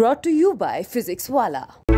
brought to you by Physics Walla.